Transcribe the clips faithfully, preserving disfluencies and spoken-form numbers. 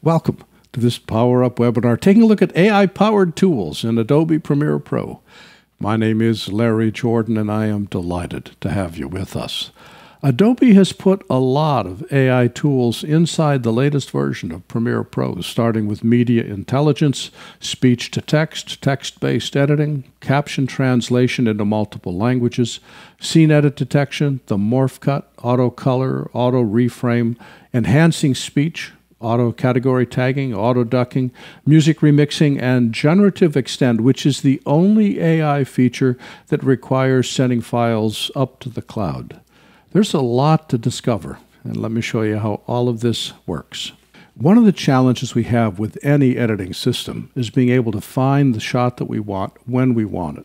Welcome to this Power Up webinar, taking a look at A I-powered tools in Adobe Premiere Pro. My name is Larry Jordan, and I am delighted to have you with us. Adobe has put a lot of A I tools inside the latest version of Premiere Pro, starting with Media Intelligence, speech-to-text, text-based editing, caption translation into multiple languages, scene edit detection, the morph cut, auto-color, auto-reframe, enhancing speech, auto-category tagging, auto-ducking, music remixing, and generative extend, which is the only A I feature that requires sending files up to the cloud. There's a lot to discover, and let me show you how all of this works. One of the challenges we have with any editing system is being able to find the shot that we want when we want it.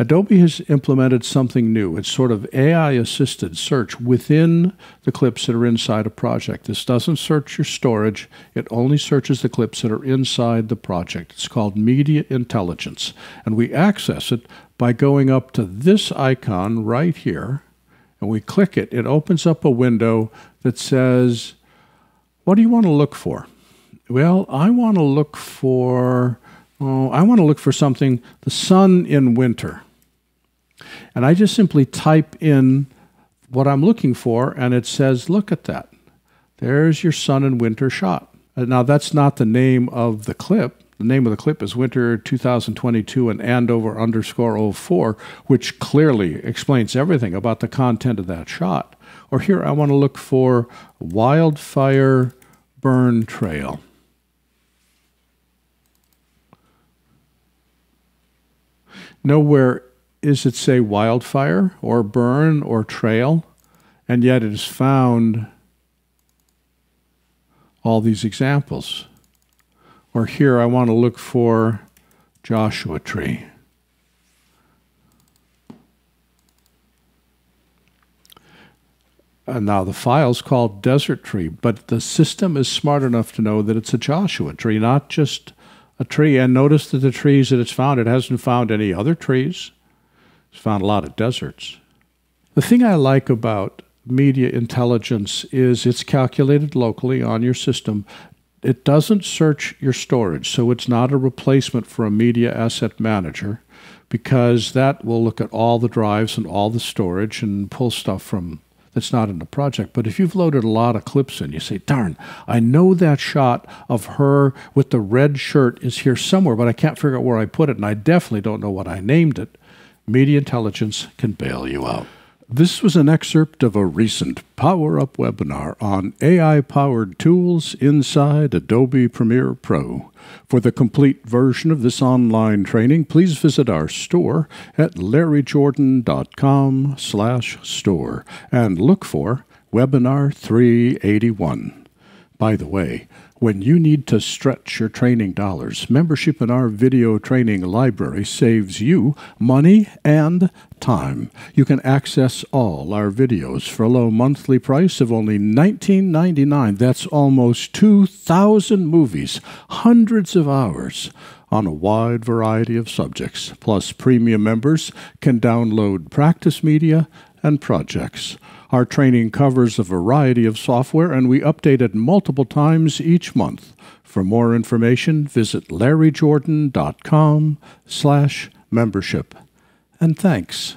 Adobe has implemented something new. It's sort of A I-assisted search within the clips that are inside a project. This doesn't search your storage. It only searches the clips that are inside the project. It's called Media Intelligence, and we access it by going up to this icon right here, and we click it. It opens up a window that says, what do you want to look for? Well, I want to look for, oh, I want to look for something, the sun in winter. And I just simply type in what I'm looking for, and it says, look at that. There's your sun and winter shot. Now, that's not the name of the clip. The name of the clip is Winter two thousand twenty-two and Andover underscore oh four, which clearly explains everything about the content of that shot. Or here, I want to look for wildfire burn trail. Nowhere is it say wildfire or burn or trail, and yet it has found all these examples. Or here I want to look for Joshua Tree. And now the file's called Desert Tree, but the system is smart enough to know that it's a Joshua tree, not just a tree. And notice that the trees that it's found, it hasn't found any other trees. It's found a lot of deserts. The thing I like about Media Intelligence is it's calculated locally on your system. It doesn't search your storage, so it's not a replacement for a media asset manager, because that will look at all the drives and all the storage and pull stuff from that's not in the project. But if you've loaded a lot of clips in, you say, darn, I know that shot of her with the red shirt is here somewhere, but I can't figure out where I put it, and I definitely don't know what I named it. Media Intelligence can bail you out. This was an excerpt of a recent Power Up webinar on A I-powered tools inside Adobe Premiere Pro. For the complete version of this online training, please visit our store at Larry Jordan dot com slash store and look for Webinar three eighty-one. By the way, when you need to stretch your training dollars, membership in our video training library saves you money and time. You can access all our videos for a low monthly price of only nineteen ninety-nine dollars. That's almost two thousand movies, hundreds of hours on a wide variety of subjects. Plus, premium members can download practice media and projects. Our training covers a variety of software, and we update it multiple times each month. For more information, visit Larry Jordan dot com slash membership. And thanks.